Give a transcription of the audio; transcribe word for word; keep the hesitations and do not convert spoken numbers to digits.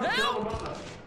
Help!